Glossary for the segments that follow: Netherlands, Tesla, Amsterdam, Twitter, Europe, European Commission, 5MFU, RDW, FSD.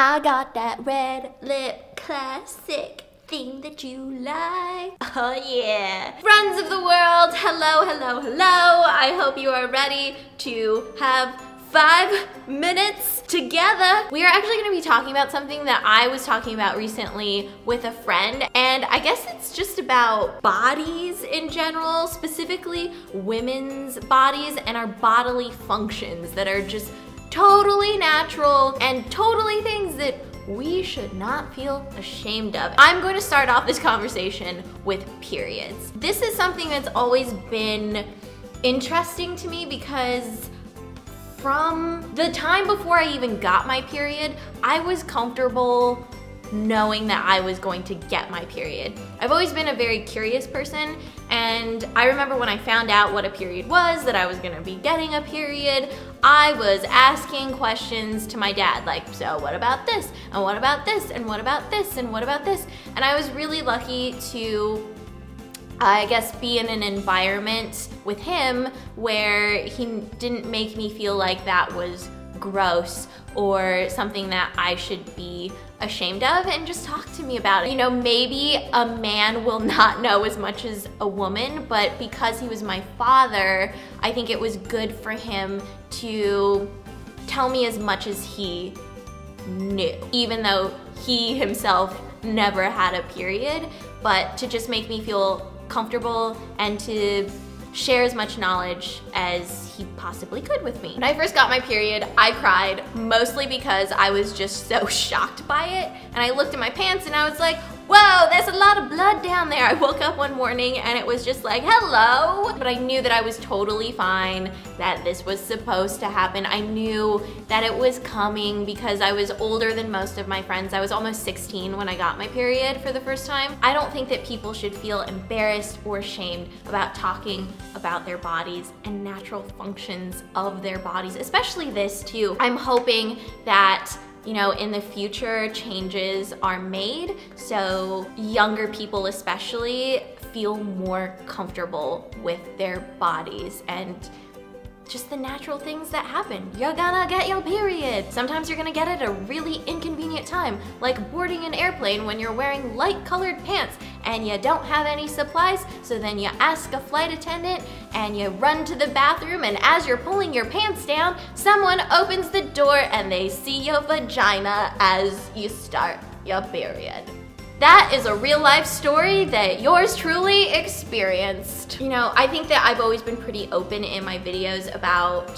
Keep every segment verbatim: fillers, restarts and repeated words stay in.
I got that red lip classic thing that you like. Oh yeah. Friends of the world, hello, hello, hello. I hope you are ready to have five minutes together. We are actually gonna be talking about something that I was talking about recently with a friend, and I guess it's just about bodies in general, specifically women's bodies and our bodily functions that are just totally natural and totally things that we should not feel ashamed of. I'm going to start off this conversation with periods. This is something that's always been interesting to me because from the time before I even got my period, I was comfortable knowing that I was going to get my period. I've always been a very curious person, and I remember when I found out what a period was, that I was gonna be getting a period, I was asking questions to my dad, like, so what about this, and what about this, and what about this, and what about this? And I was really lucky to, I guess, be in an environment with him where he didn't make me feel like that was gross or something that I should be ashamed of, and just talk to me about it. You know, maybe a man will not know as much as a woman, but because he was my father, I think it was good for him to tell me as much as he knew, even though he himself never had a period, but to just make me feel comfortable and to share as much knowledge as he possibly could with me. When I first got my period, I cried, mostly because I was just so shocked by it, and I looked at my pants and I was like, whoa, there's a lot of blood down there. I woke up one morning and it was just like, hello. But I knew that I was totally fine, that this was supposed to happen. I knew that it was coming because I was older than most of my friends. I was almost sixteen when I got my period for the first time. I don't think that people should feel embarrassed or ashamed about talking about their bodies and natural functions of their bodies, especially this too. I'm hoping that, you know, in the future, changes are made so younger people especially feel more comfortable with their bodies and just the natural things that happen. You're gonna get your period. Sometimes you're gonna get it at a really inconvenient time, like boarding an airplane when you're wearing light colored pants and you don't have any supplies, so then you ask a flight attendant and you run to the bathroom, and as you're pulling your pants down, someone opens the door and they see your vagina as you start your period. That is a real life story that yours truly experienced. You know, I think that I've always been pretty open in my videos about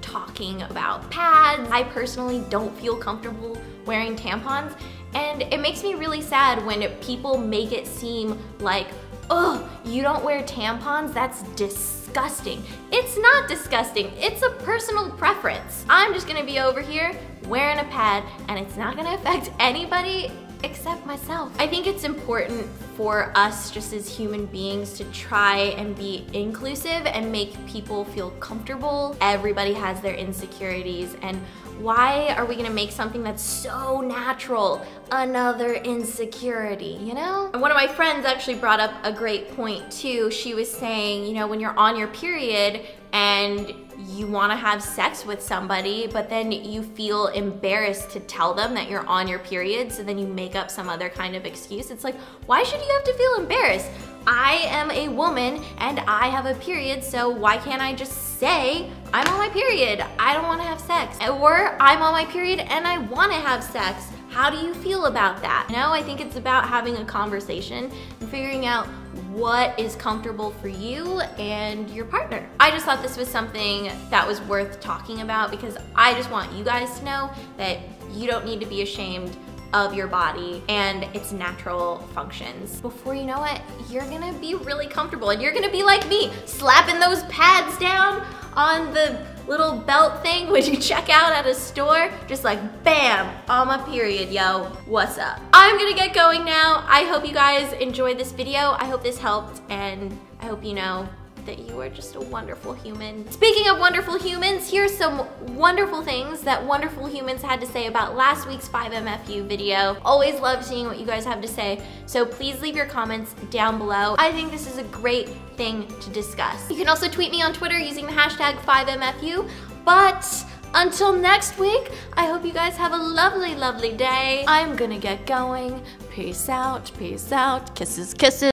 talking about pads. I personally don't feel comfortable wearing tampons, and it makes me really sad when people make it seem like, oh, you don't wear tampons? That's disgusting. It's not disgusting, it's a personal preference. I'm just gonna be over here wearing a pad, and it's not gonna affect anybody except myself. I think it's important for us just as human beings to try and be inclusive and make people feel comfortable. Everybody has their insecurities, and why are we gonna make something that's so natural another insecurity, you know? And one of my friends actually brought up a great point too. She was saying, you know, when you're on your period and you wanna have sex with somebody, but then you feel embarrassed to tell them that you're on your period, so then you make up some other kind of excuse. It's like, why should you have to feel embarrassed? I am a woman and I have a period, so why can't I just say, I'm on my period, I don't wanna have sex? Or I'm on my period and I wanna have sex. How do you feel about that? You know, I think it's about having a conversation and figuring out what is comfortable for you and your partner. I just thought this was something that was worth talking about because I just want you guys to know that you don't need to be ashamed of your body and its natural functions. Before you know it, you're gonna be really comfortable, and you're gonna be like me, slapping those pads down on the little belt thing when you check out at a store, just like, bam, on my period, yo, what's up? I'm gonna get going now. I hope you guys enjoyed this video. I hope this helped, and I hope you know that you are just a wonderful human. Speaking of wonderful humans, here's some wonderful things that wonderful humans had to say about last week's five M F U video. Always love seeing what you guys have to say, so please leave your comments down below. I think this is a great thing to discuss. You can also tweet me on Twitter using the hashtag five M F U, but Until next week, I hope you guys have a lovely, lovely day. I'm gonna get going. Peace out, peace out, kisses, kisses.